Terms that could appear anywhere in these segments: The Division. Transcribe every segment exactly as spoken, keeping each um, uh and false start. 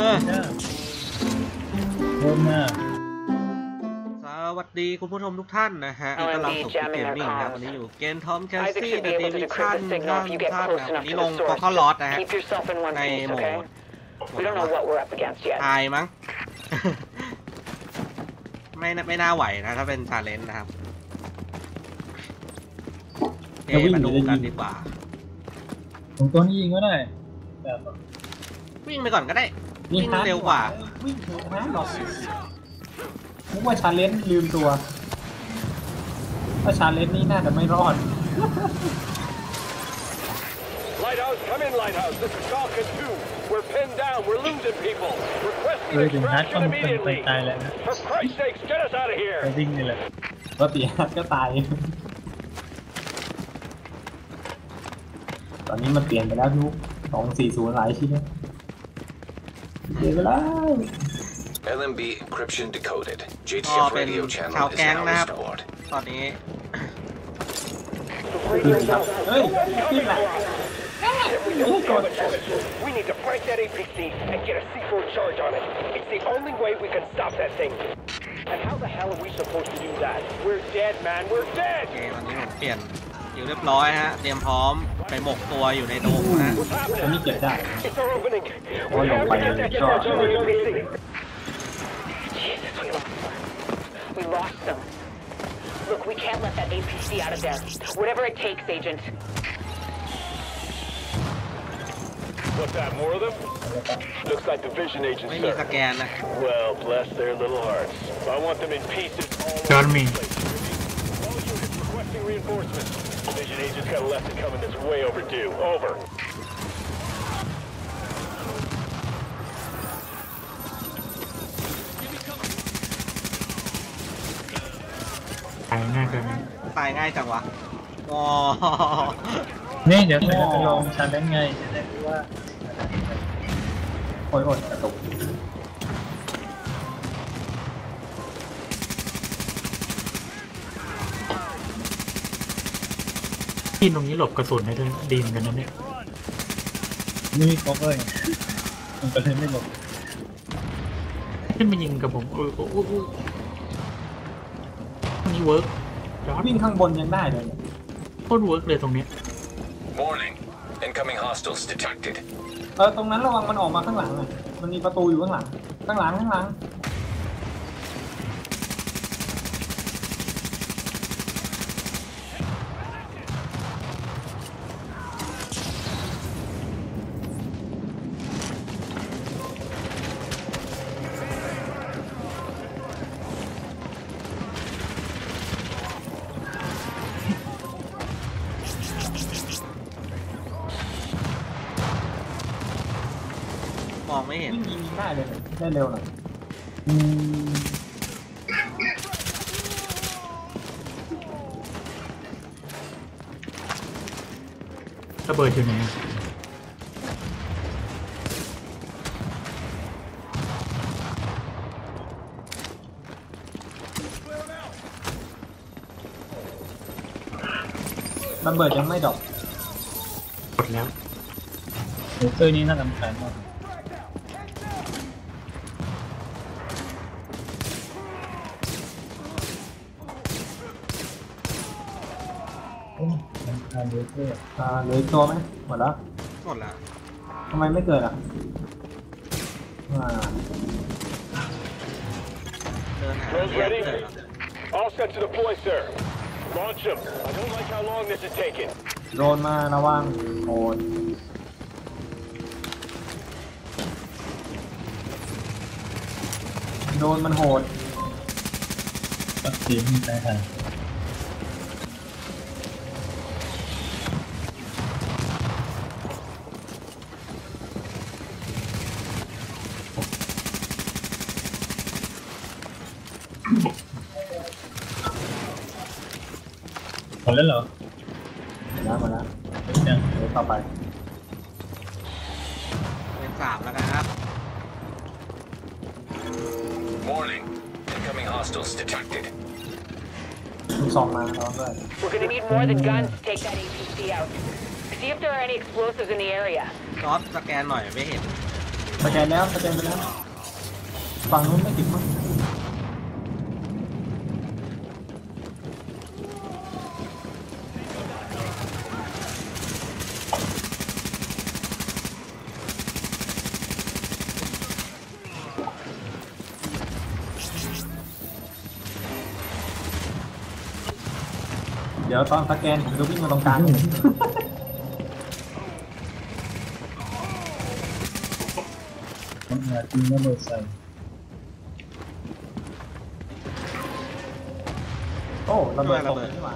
อ่าโหดมากสวัสดีคุณผู้ชมทุกท่านนะฮะต้อนรับสู่เกมมิ่งครับวันนี้อยู่เกมทอมแคสซี่เดอะดิวิชั่นล่าท่านะวันนี้ลงโคคอลอสนะฮะในโหมดตายมั้งไม่ไม่น่าไหวนะถ้าเป็นชาเลนจ์นะครับเดี๋ยวมาดูกันดีกว่าผมตัวนี้ยิงก็ได้แบบวิ่งไปก่อนก็ได้วิ่งเร็วกว่าวิ่งเถอะนะหรอกนึกว่าชาเลนจ์ลืมตัวถ้าชาเลนจ์นี่น่าจะไม่รอดเลยถึงฮัทก็มันเป็นตายแล้วนะไปวิ่งนี่แหละว่าปีฮัทก็ตายตอนนี้มันเปลี่ยนไปแล้วทุกสองสี่ศูนย์หลายชิ้นเปลี่ยนไปแล้ว แอล เอ็ม บี encryption decoded อ๋อเป็นชาวแก๊งนะครับตอนนี้เฮ้ยขึ้นละเปลี่ยนอยู่เรียบร้อยฮะเตรียมพร้อมไปหมกตัวอยู่ในโดมนะจะมีเก็บได้โอ้ยลงไปเลยชอบไม่มีสแกนนะจอร์มีDivision agents got left to come in that's way overdue. Over. Give me cover. ตายง่ายจังตายง่ายจังวะอ๋อนี่เดี๋ยวเราจะลองชาเลนจ์ไงจะได้รู้ว่าโอ้ยโอ้ยกระตุกที่ตรงนี้หลบกระสุนให้ด้วยดีมกันนะเนี่ยนี่ก็เอ้ยมันก็เลยไม่หลบขึ้นมายิงกับผมโอ้โหนี่เวิร์กวิ่งข้างบนยังได้เลยโคตรเวิร์กเลยตรงนี้เออตรงนั้นระวังมันออกมาข้างหลังเลยมันมีประตูอยู่ข้างหลังข้างหลังข้างหลังไม่เห็นได้เลยได้เร็วหน่อยระเบิดอยู่ไหนระเบิดยังไม่ดอกหมดแล้วเรื่องนี้น่าสำคัญมากเหลือตัวไหมหมดแล้วหมดแล้วทำไมไม่เกิดอ่ะเดินหาเดินโดนมาระวังโอนโดนมันโหดตัดสินใจใครหมดแล้วเหรอมาแล้วมาแล้วเนี่ยเดี๋ยวต่อไปเป็นสามแล้วกันครับ Warning incoming hostiles detected มีสองมาแล้วด้วย We're gonna need more than guns to take that เอ พี ซี out. See if there are any explosives in the area. ซอฟสแกนหน่อยไม่เห็นสแกนแล้วสแกนไปแล้วฝั่งนู้นไม่ติดมั้งเดี๋ยวตอนสแกนผมจะวิ่งมาตรงกลางหาทีน่าเบื่อใส่โอ้ระเบิดระเบิดขึ้นมา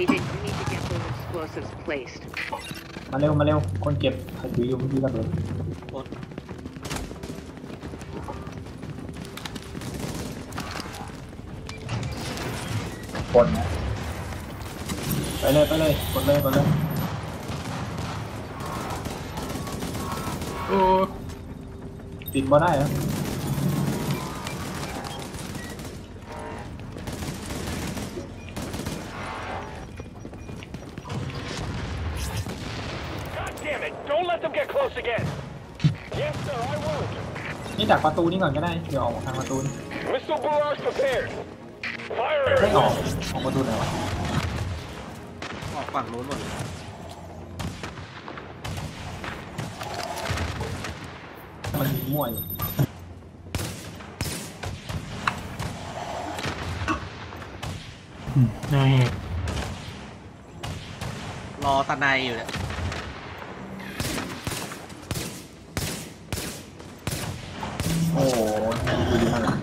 Agent, you need to get those explosives placed. มาเร็วมาเร็วคนเก็บถืออยู่ที่ระเบิดกดนะไปเลยไปเลยกดเลยกดเลยโอ้ติดมาได้นะนี่ดักประตูนี่ก่อนก็ได้เดี๋ยวออกทางประตูไม่ออกออกประตูไหนวะออกฝั่งโน้นหมดมันมั่วอยู่ได้รอตะไนอยู่เนี่ยโอ้โหดูดีมาก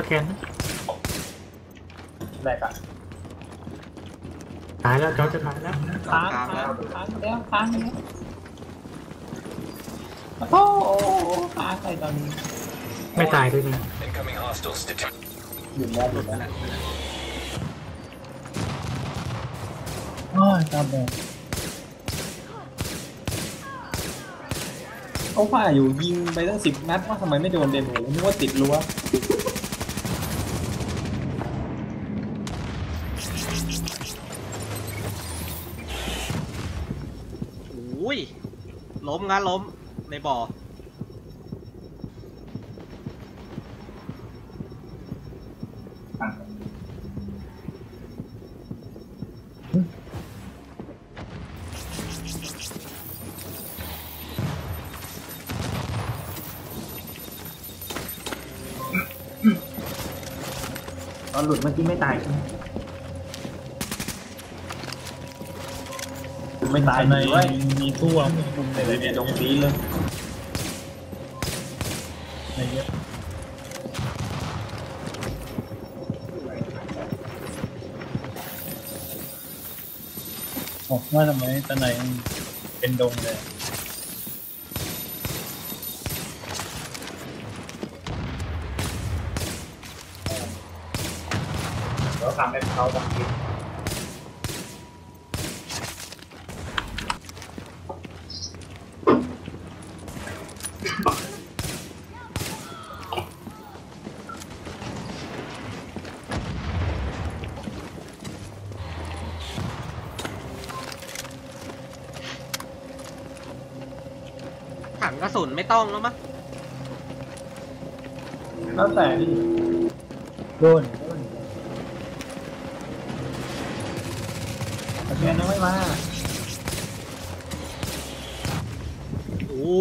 สแกนได้ปะตายแล้วเขาจะตายแล้วตายแล้วตายแล้วตายแล้วโอ้โหตายใส่ตอนนี้ไม่ตายด้วยนะหยุดแล้วหยุดแล้วโอ้ยตายแล้วเขาฝ่าอยู่ยิงไปตั้งสิบนัดว่าทำไมไม่โดนเดมเลยนึกว่าติดรั้วล้มงั้นล้มในบ่อตอนหลุดเมื่อกี้ไม่ตายใช่ไหมไม่ตายในมีตู้อ่ะในเนี่ยตรงนี้เลยในเยอะโอ้ว่าทำไมตะไนเป็นดงเลยเราทำให้เขาต้องกินกระสุนไม่ต้องแล้วมั้งแล้วแต่ดิโดนตะเกียงยังไม่มาโอ้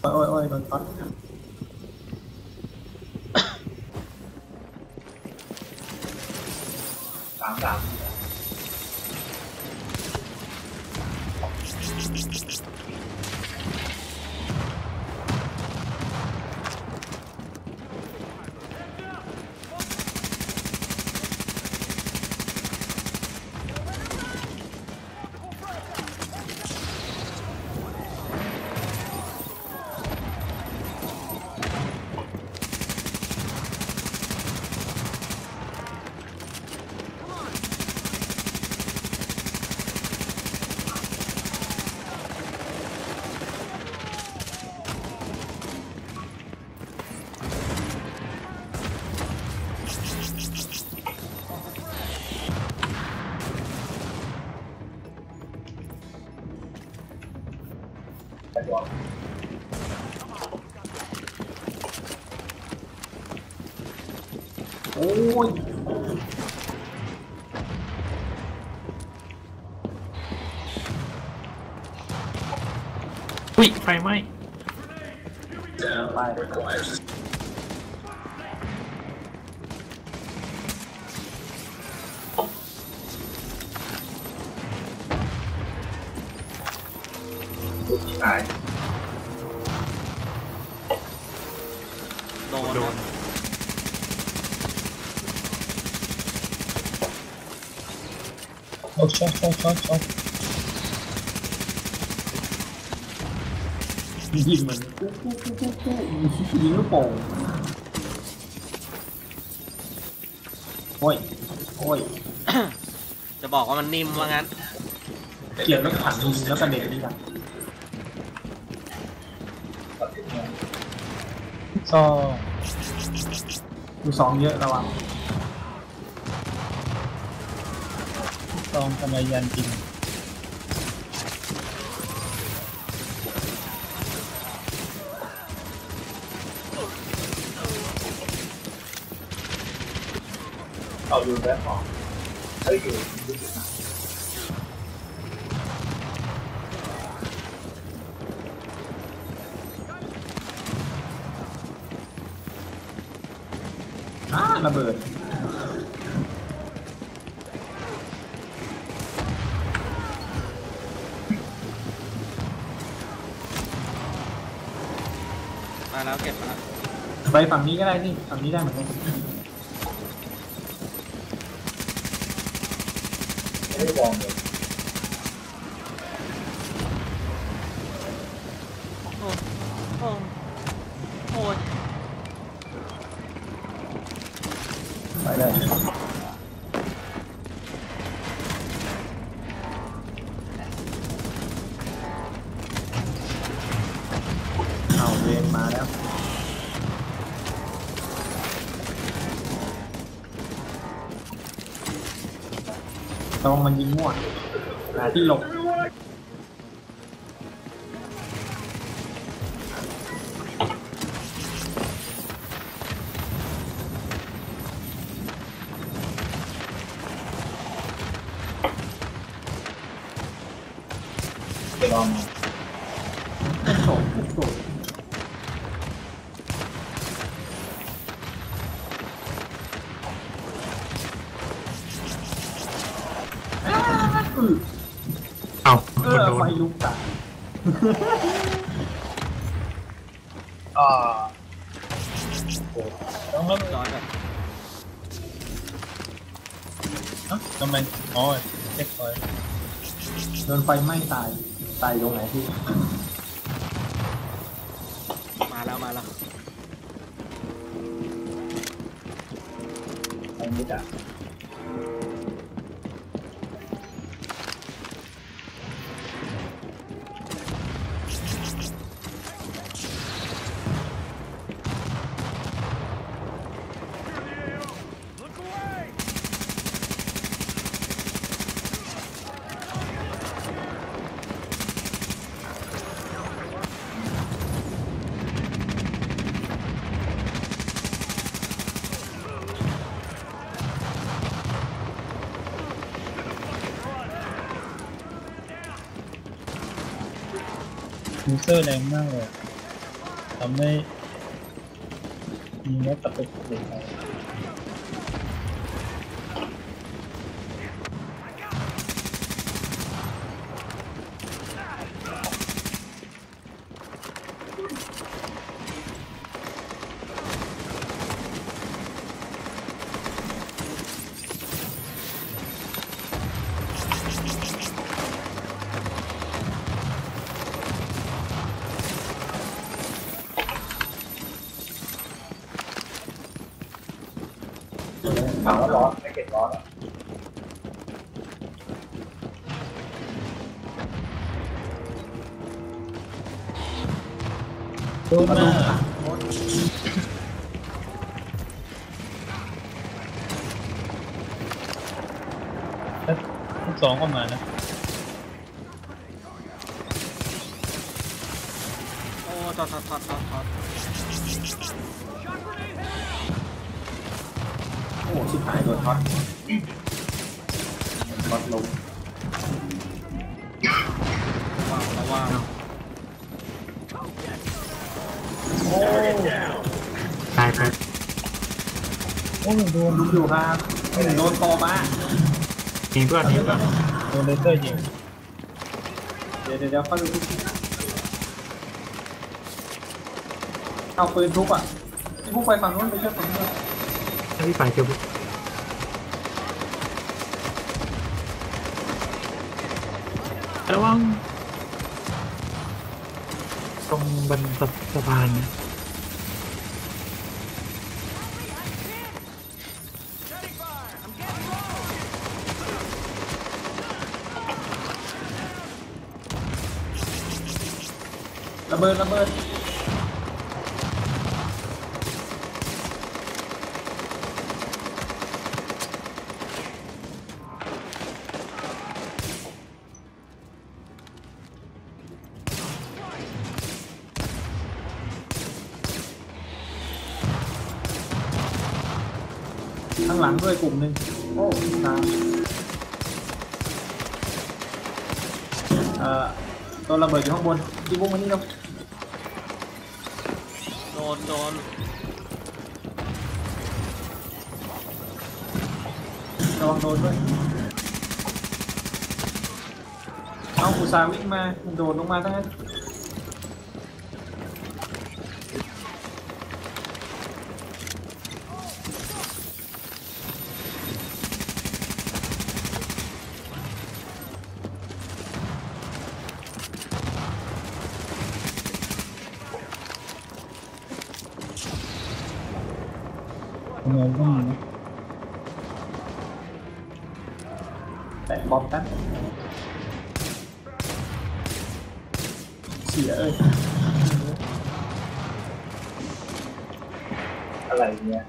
โอ้ยโอ้ยโดนตัดสามสาม โอ้ยอุ้ยไฟไหม้ไฟไหม้ตายโดนโดนโอ้ช็อตช็อตช็อตช็อตยิงมันปุ๊บปุ๊บปุ๊บปุ๊บปุ๊บยิงลูกโป่งโอ้ยโอ้ยจะบอกว่ามันนิ่มว่างั้นเกลียดแล้วขันยิงแล้วกระเด็นดีกว่าซอดูสองเยอะระวังซองทำไมยันจริงเอาอยู่แล้วออกเฮ้ยอยู่ระเบิดมาแล้วเก็บมาไปฝั่งนี้ก็ได้นี่ฝั่งนี้ได้เหมือนกันไม่ได้วางเลยโอ้โหโอ้ยไปเลยเอาเวรมาแล้วต้องมันยิงมั่วหาที่หลบลองโฉบโฉบเอาเออไฟลุกตายอ่าต้องเริ่มร้อนอ่ะฮะทำไมอ๋อเช็คไฟโดนไฟไหม้ตายตายตรงไหนพี่มาแล้วมาแล้วไอ้มิดอ่ะยูเซอร์แรงมากเลยทำให้มีเนื้อตะเปกเลยครับถามว่าร้อนไม่เก็บร้อนอ่ะโดนมาแล้วสองก็มานะ ถอดถอดถอดถอดถอดโอ้โหสุดท้ายโดนท็อตท็อตลงว้าวว้าวโอ้ตายครับโอ้โดนดูครับโดนต่อมายิงเพื่อนยิงเพื่อนโดนเลเซอร์ยิงเดี๋ยวเดี๋ยวเดี๋ยวเข้าดูทุกทีเอาปืนทุกอ่ะทุกไปฝั่งนู้นไปเชื่อมฝั่งนู้นไอ้พี่ไปเชื่อมระวังตรงบันสะพานนะระเบิดระเบิดข้างหลังด้วยกลุ่มหนึ่งโอ้ตามเอ่อตัวระเบิดอยู่ข้างบนที่บุ้งมานี่เนาะโดนโดนโดนโดนด้วยเอาอุตส่าห์วิ่งมาโดนลงมาทั้งนั้นงงมากนะแต่บอมตั้งเสียเอ้ยอะไรเนี่ย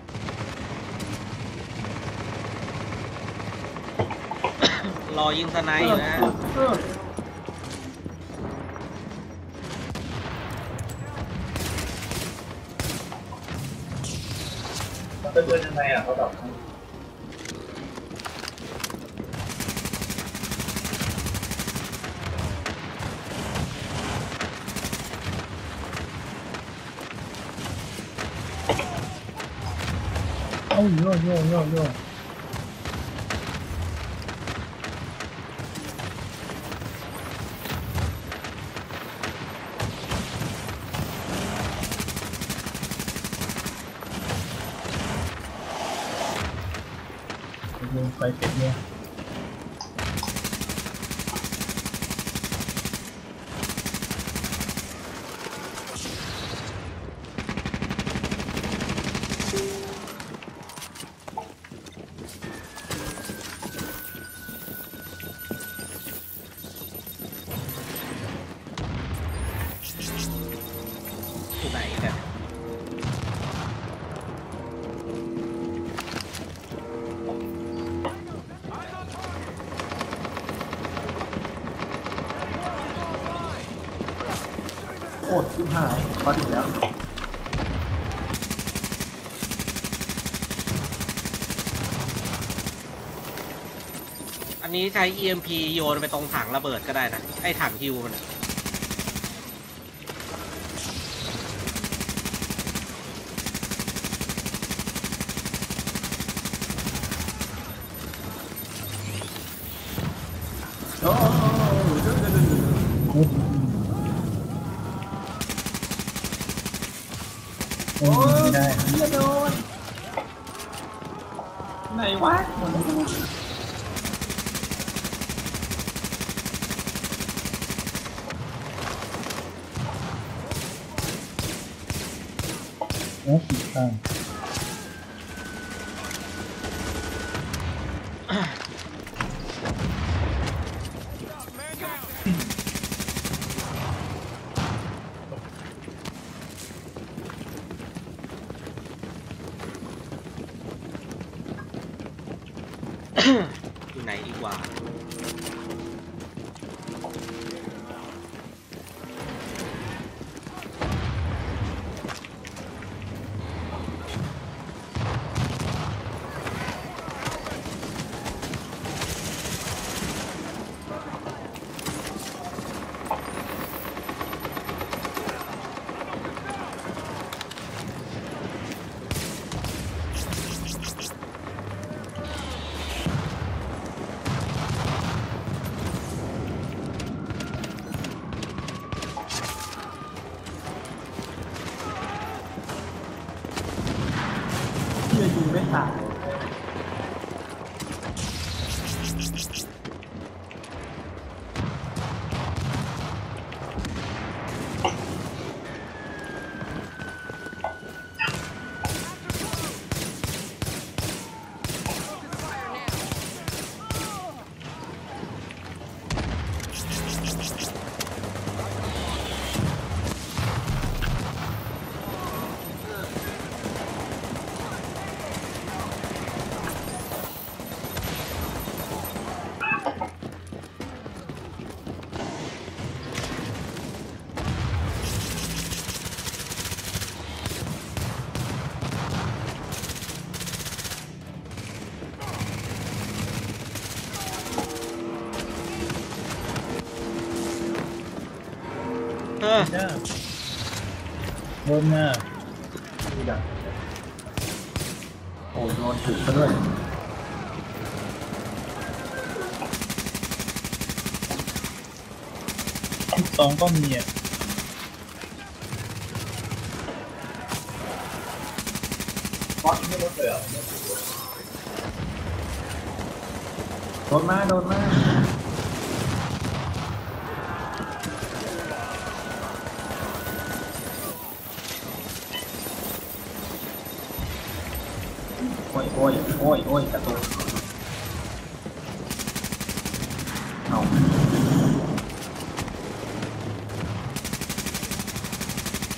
รอยิงสไนอยู่นะเพื่อนยังไงอ่ะเขาแบบโอ้ยโยโยโยโยไปเป็นเนี่ยที่ไหนกันโอ้ยขึ้นหายพอถึงแล้วอันนี้ใช้ อี เอ็ม พี โยนไปตรงถังระเบิดก็ได้นะไอ้ถังฮิวมันโอ้โหโอ้ยไม่ได้โดนไหนวะหมดแล้วโอ้ผิดทางอยู่ไหนดีกว่า ตีไม่ตายโดนมาดูดักโอ้โดนถึงซะด้วยทุกสองก็มีอ่ะป๊อตไม่ลดเลยอ่ะโดนมาโดนมาโอ้ยโอ้ยโอ้ยกระตุกเอา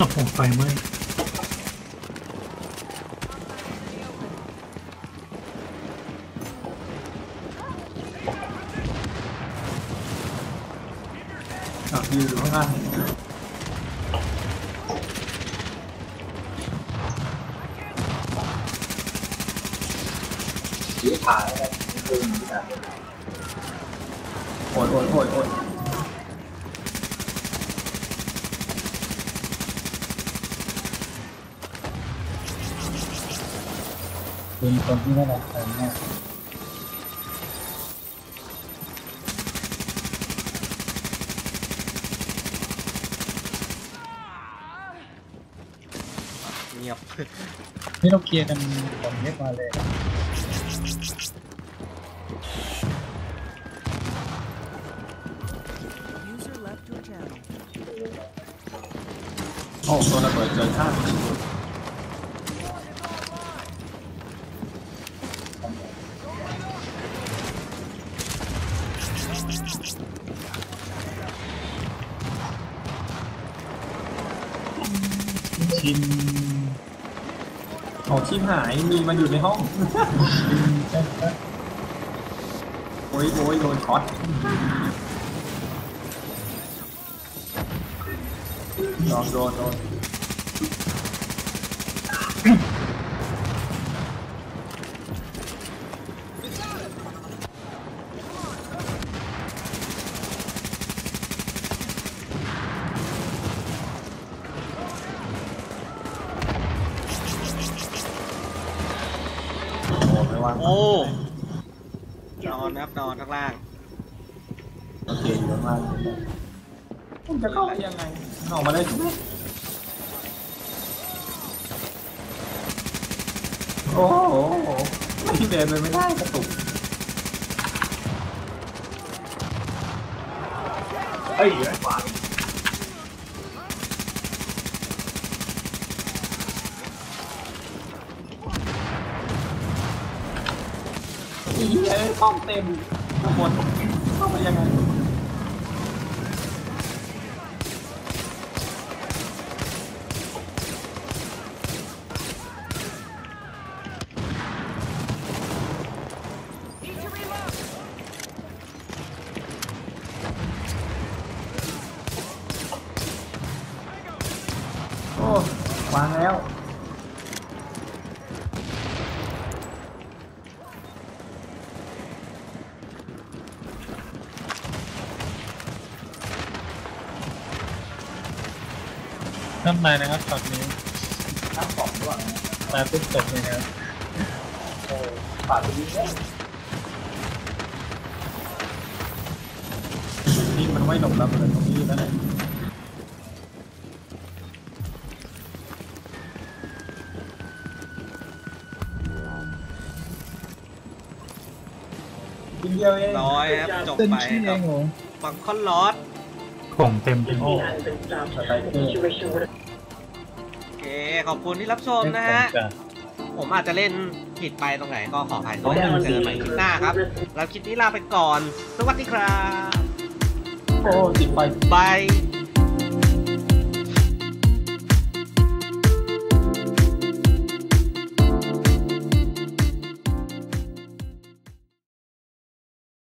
ตกลงไปไหมอ่ะยืนอยู่ข้างล่างยืดถ่ายอะไรคือมีการโอนโอนโอนโอนเป็นคนที่น่ารักมากเงียบนี่เราเคลียร์กันผมเรียกมาเลยโอ้โหระเบิดเกินคาดชินของชิมหายมีมันอยู่ในห้องโอ้ยโอ้ยโดนช็อตโดนโดนโดนโอ้นอนนะครับนอนข้างล่างโอเคอยู่ข้างล่างผมจะเข้ายังไงออกมาได้ไหมโอ้โหไม่เดินไปไม่ได้กระตุกไอ้ยัยหวานอีเอ้ยห้องเต็มข้างบนเข้าไปยังไงวางแล้วน้ำลายนะครับช็อตนี้น้ำสองด้วยตาตุ๊กตกเลยนะครับโอ้ปาดไปดีเลยนี่มันไม่หลบเราเลยตรงนี้แล้วเนี่ย ดียวเองร้อยครับจบไปครับบังคอนลอดของเต็มโอ้โอเคขอบคุณที่รับชมนะฮะผมอาจจะเล่นผิดไปตรงไหนก็ขออภัยด้วยเจอใหม่คลิปหน้าครับแล้วคลิปนี้ลาไปก่อนสวัสดีครับโอ้ติดไปบาย